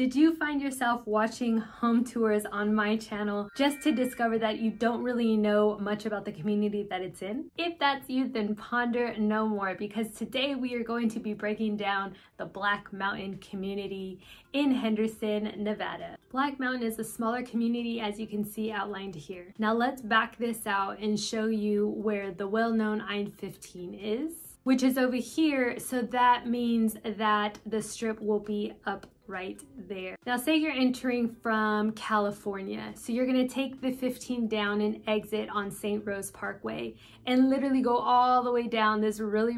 Did you find yourself watching home tours on my channel just to discover that you don't really know much about the community that it's in? If that's you, then ponder no more, because today we are going to be breaking down the Black Mountain community in Henderson, Nevada. Black Mountain is a smaller community, as you can see outlined here. Now let's back this out and show you where the well-known I-15 is, which is over here, so that means that the strip will be up right there. Now say you're entering from California, so you're gonna take the 15 down and exit on St. Rose Parkway and literally go all the way down this really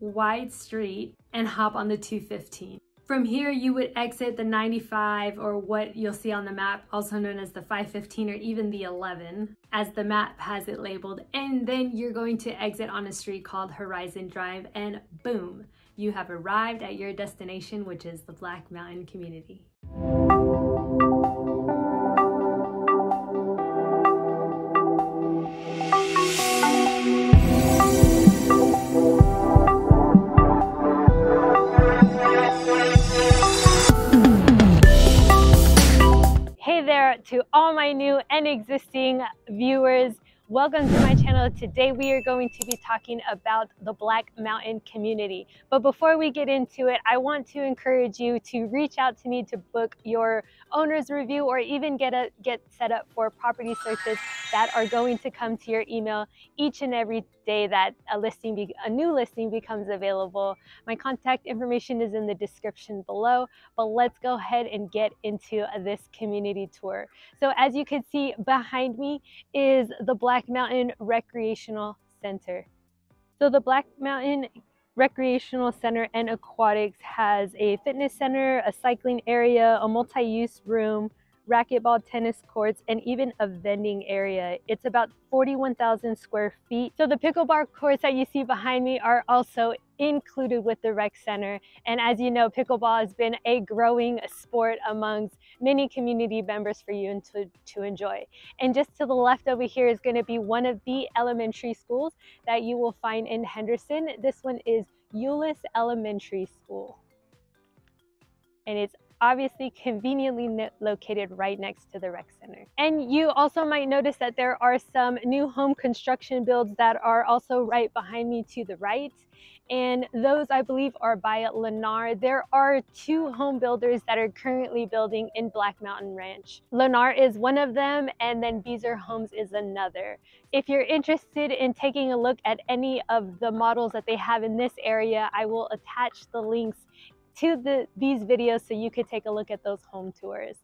wide street and hop on the 215. From here, you would exit the 95, or what you'll see on the map, also known as the 515 or even the 11, as the map has it labeled. And then you're going to exit on a street called Horizon Drive, and boom, you have arrived at your destination, which is the Black Mountain community. To all my new and existing viewers, welcome to my channel. Today we are going to be talking about the Black Mountain community. But before we get into it, I want to encourage you to reach out to me to book your owner's review or even get set up for property searches that are going to come to your email each and every day that a new listing becomes available. My contact information is in the description below, but let's go ahead and get into this community tour. So as you can see behind me is the Black Mountain Recreational Center. So the Black Mountain Recreational Center and Aquatics has a fitness center, a cycling area, a multi-use room, racquetball, tennis courts, and even a vending area. It's about 41,000 square feet. So the pickleball courts that you see behind me are also included with the rec center. And as you know, pickleball has been a growing sport amongst many community members for you to enjoy. And just to the left over here is going to be one of the elementary schools that you will find in Henderson. This one is Euless Elementary School. And it's obviously conveniently located right next to the rec center. And you also might notice that there are some new home construction builds that are also right behind me to the right. And those, I believe, are by Lennar. There are two home builders that are currently building in Black Mountain Ranch. Lennar is one of them, and then Beezer Homes is another. If you're interested in taking a look at any of the models that they have in this area, I will attach the links to these videos so you could take a look at those home tours.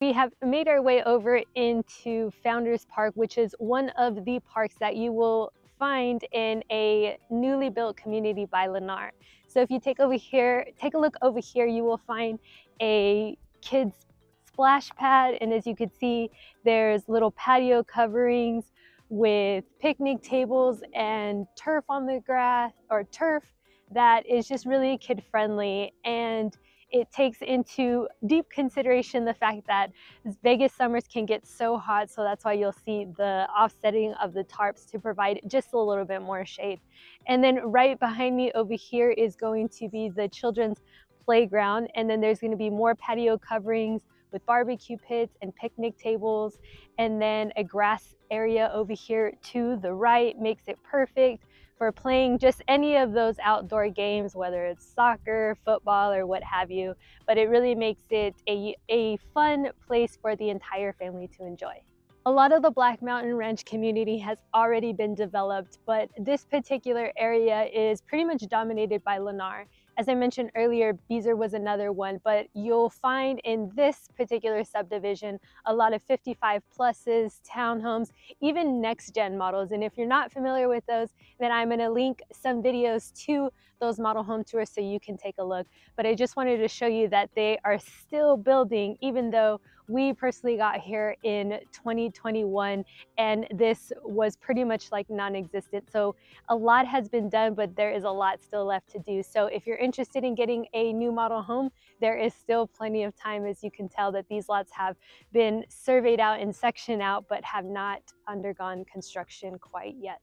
We have made our way over into Founders Park, which is one of the parks that you will find in a newly built community by Lennar. So if you take a look over here, you will find a kids splash pad. And as you can see, there's little patio coverings with picnic tables and turf on the grass, or turf that is just really kid friendly. And it takes into deep consideration the fact that Vegas summers can get so hot, so that's why you'll see the offsetting of the tarps to provide just a little bit more shade. And then right behind me over here is going to be the children's playground, and then there's going to be more patio coverings with barbecue pits and picnic tables, and then a grass area over here to the right makes it perfect for playing just any of those outdoor games, whether it's soccer, football, or what have you. But it really makes it a fun place for the entire family to enjoy. A lot of the Black Mountain Ranch community has already been developed, but this particular area is pretty much dominated by Lennar. As I mentioned earlier, Beezer was another one, but you'll find in this particular subdivision a lot of 55 pluses, townhomes, even next gen models. And if you're not familiar with those, then I'm going to link some videos to those model home tours so you can take a look. But I just wanted to show you that they are still building, even though we personally got here in 2021 and this was pretty much like non-existent. So a lot has been done, but there is a lot still left to do. So if you're interested in getting a new model home, there is still plenty of time, as you can tell that these lots have been surveyed out and sectioned out, but have not undergone construction quite yet.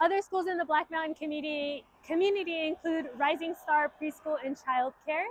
Other schools in the Black Mountain community include Rising Star Preschool and Child Care,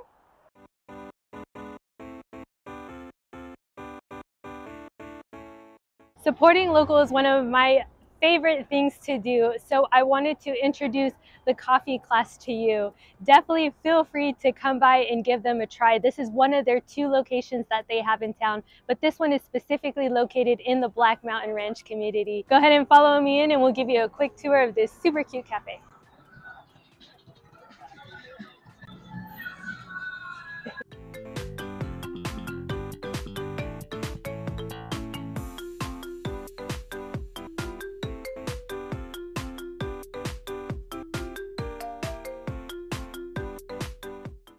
supporting local is one of my favorite things to do. So I wanted to introduce the coffee class to you. Definitely feel free to come by and give them a try. This is one of their two locations that they have in town, but this one is specifically located in the Black Mountain Ranch community. Go ahead and follow me in and we'll give you a quick tour of this super cute cafe.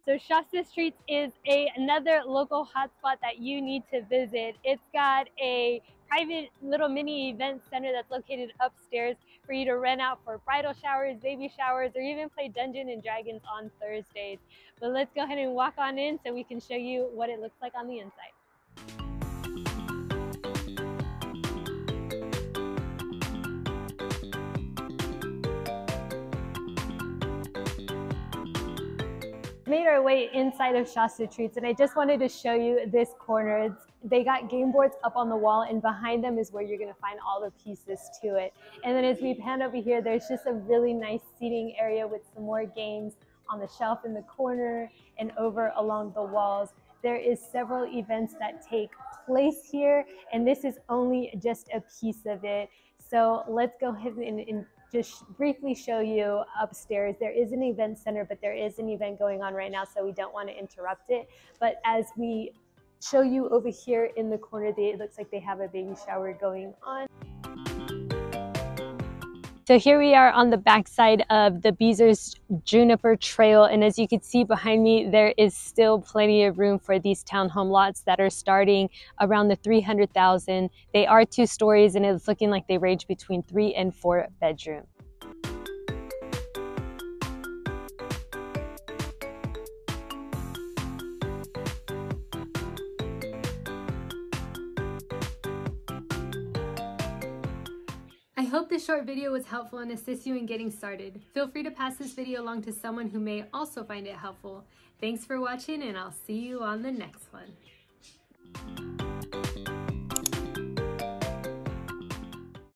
So Shasta Streets is another local hotspot that you need to visit. It's got a private little mini event center that's located upstairs for you to rent out for bridal showers, baby showers, or even play Dungeons and Dragons on Thursdays. But let's go ahead and walk on in so we can show you what it looks like on the inside. Made our way inside of Shasta Streets, and I just wanted to show you this corner. They got game boards up on the wall, and behind them is where you're going to find all the pieces to it. And then as we pan over here, there's just a really nice seating area with some more games on the shelf in the corner and over along the walls. There is several events that take place here, and this is only just a piece of it. So let's go ahead and just briefly show you upstairs. There is an event center, but there is an event going on right now, so we don't want to interrupt it. But as we show you over here in the corner, it looks like they have a baby shower going on. So here we are on the backside of the Beezer's Juniper Trail, and as you can see behind me, there is still plenty of room for these townhome lots that are starting around the 300,000. They are 2 stories, and it's looking like they range between 3 and 4 bedrooms. I hope this short video was helpful and assists you in getting started. Feel free to pass this video along to someone who may also find it helpful. Thanks for watching, and I'll see you on the next one.